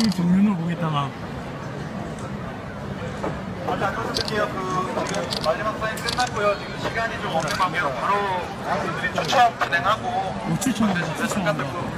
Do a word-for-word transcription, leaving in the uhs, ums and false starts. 이 종류는 모르겠다만. 아, 잠깐만요. 그 지금 마지막 사인 끝났고요. 지금 시간이 좀 없는 관계로 바로 저희들이 추첨 진행하고. 추첨, 추첨.